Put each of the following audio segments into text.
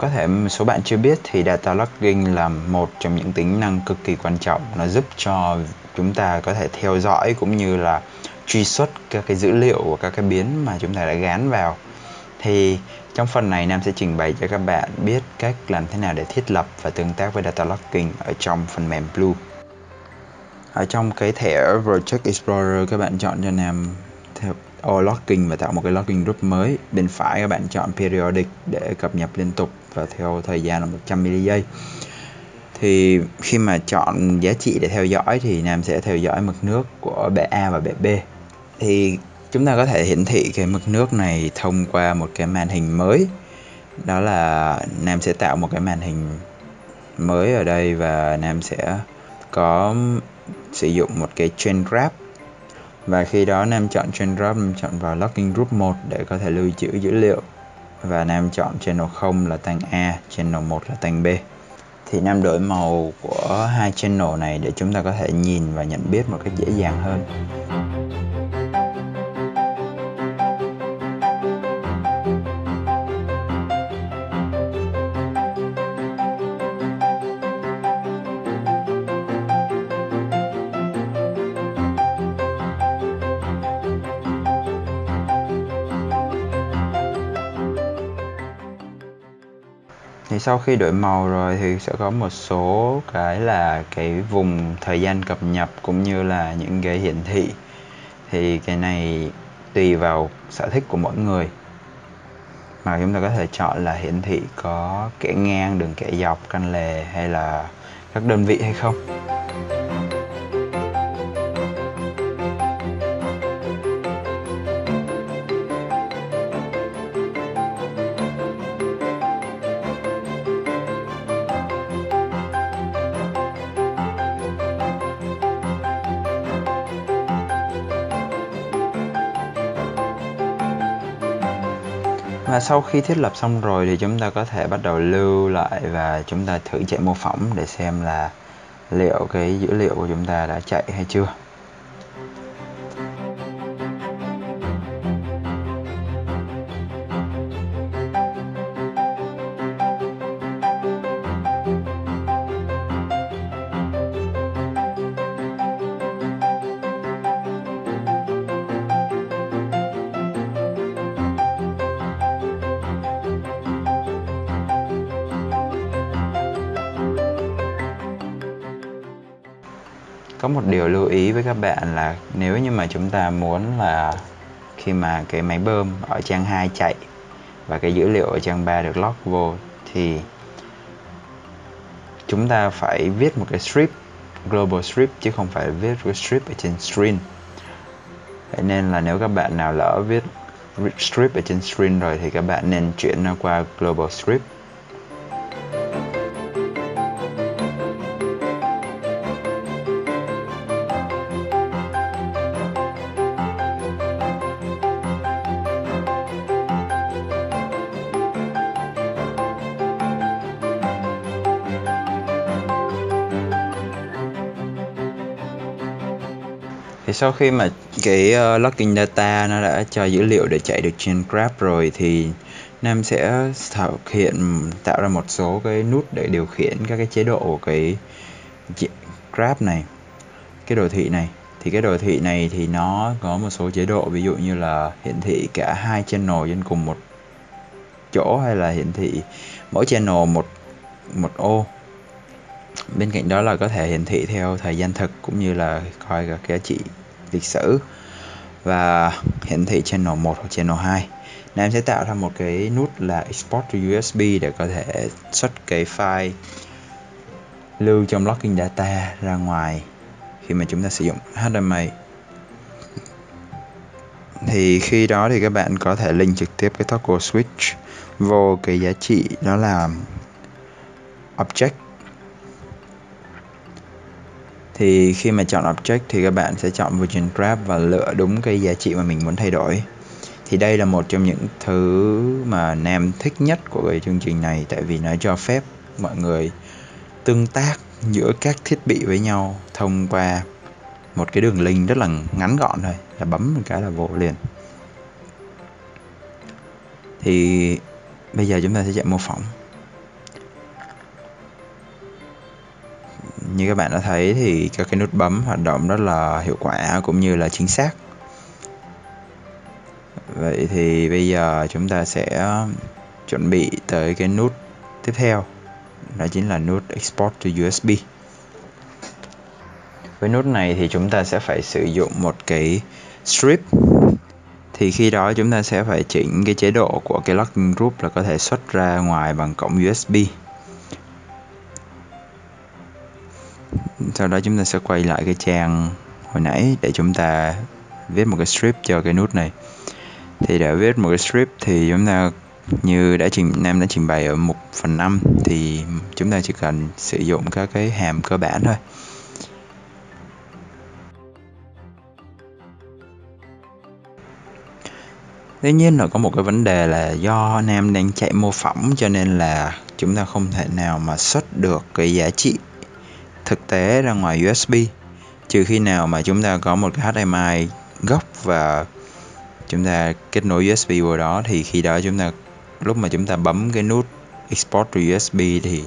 Có thể một số bạn chưa biết thì Data Logging là một trong những tính năng cực kỳ quan trọng. Nó giúp cho chúng ta có thể theo dõi cũng như là truy xuất các cái dữ liệu của các cái biến mà chúng ta đã gán vào. Thì trong phần này Nam sẽ trình bày cho các bạn biết cách làm thế nào để thiết lập và tương tác với Data Logging ở trong phần mềm Blue. Ở trong cái thẻ Project Explorer, các bạn chọn cho Nam theo All Locking và tạo một cái Locking Group mới. Bên phải các bạn chọn Periodic để cập nhật liên tục và theo thời gian là 100 mili giây. Thì khi mà chọn giá trị để theo dõi thì Nam sẽ theo dõi mực nước của bể A và bể B. Thì chúng ta có thể hiển thị cái mực nước này thông qua một cái màn hình mới. Đó là Nam sẽ tạo một cái màn hình mới ở đây và Nam sẽ có sử dụng một cái Trend graph. Và khi đó Nam chọn Trend graph, Nam chọn vào Locking Group 1 để có thể lưu trữ dữ liệu. Và Nam chọn Channel 0 là tanh A, Channel 1 là tanh B. Thì Nam đổi màu của hai channel này để chúng ta có thể nhìn và nhận biết một cách dễ dàng hơn. Thì sau khi đổi màu rồi thì sẽ có một số cái là cái vùng thời gian cập nhật cũng như là những cái hiển thị. Thì cái này tùy vào sở thích của mỗi người mà chúng ta có thể chọn là hiển thị có kẻ ngang, đường kẻ dọc, căn lề hay là các đơn vị hay không. Và sau khi thiết lập xong rồi thì chúng ta có thể bắt đầu lưu lại và chúng ta thử chạy mô phỏng để xem là liệu cái dữ liệu của chúng ta đã chạy hay chưa. Có một điều lưu ý với các bạn là nếu như mà chúng ta muốn là khi mà cái máy bơm ở trang 2 chạy và cái dữ liệu ở trang 3 được lock vô thì chúng ta phải viết một cái strip, global strip, chứ không phải viết cái strip ở trên screen. Vậy nên là nếu các bạn nào lỡ viết strip ở trên screen rồi thì các bạn nên chuyển nó qua global strip. Thì sau khi mà cái Locking Data nó đã cho dữ liệu để chạy được trên graph rồi thì Nam sẽ tạo ra một số cái nút để điều khiển các cái chế độ của cái graph này, cái đồ thị này. Thì cái đồ thị này thì nó có một số chế độ, ví dụ như là hiển thị cả hai channel trên cùng một chỗ hay là hiển thị mỗi channel một ô. Bên cạnh đó là có thể hiển thị theo thời gian thực cũng như là coi các giá trị lịch sử và hiển thị channel 1 hoặc channel 2. Nên em sẽ tạo ra một cái nút là Export to USB để có thể xuất cái file lưu trong Locking Data ra ngoài khi mà chúng ta sử dụng HDMI. Thì khi đó thì các bạn có thể link trực tiếp cái toggle switch vô cái giá trị đó là object. Thì khi mà chọn Object thì các bạn sẽ chọn Vision Grab và lựa đúng cái giá trị mà mình muốn thay đổi. Thì đây là một trong những thứ mà Nam thích nhất của cái chương trình này, tại vì nó cho phép mọi người tương tác giữa các thiết bị với nhau thông qua một cái đường link rất là ngắn gọn thôi, là bấm một cái là vô liền. Thì bây giờ chúng ta sẽ chạy mô phỏng. Như các bạn đã thấy thì các cái nút bấm hoạt động rất là hiệu quả cũng như là chính xác. Vậy thì bây giờ chúng ta sẽ chuẩn bị tới cái nút tiếp theo, đó chính là nút Export to USB. Với nút này thì chúng ta sẽ phải sử dụng một cái strip. Thì khi đó chúng ta sẽ phải chỉnh cái chế độ của cái Locking Group là có thể xuất ra ngoài bằng cổng USB. Sau đó chúng ta sẽ quay lại cái trang hồi nãy để chúng ta viết một cái strip cho cái nút này. Thì để viết một cái strip thì chúng ta, như Nam đã trình bày ở mục phần 5, thì chúng ta chỉ cần sử dụng các cái hàm cơ bản thôi. Tuy nhiên là có một cái vấn đề là do Nam đang chạy mô phỏng cho nên là chúng ta không thể nào mà xuất được cái giá trị thực tế ra ngoài USB, trừ khi nào mà chúng ta có một cái HDMI gốc và chúng ta kết nối USB vào đó, thì khi đó lúc mà chúng ta bấm cái nút Export to USB thì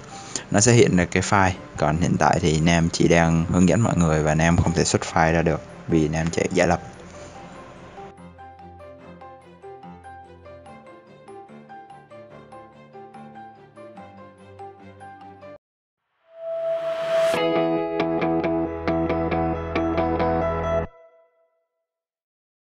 nó sẽ hiện ra cái file. Còn hiện tại thì Nam chỉ đang hướng dẫn mọi người và Nam không thể xuất file ra được vì Nam chạy giả lập.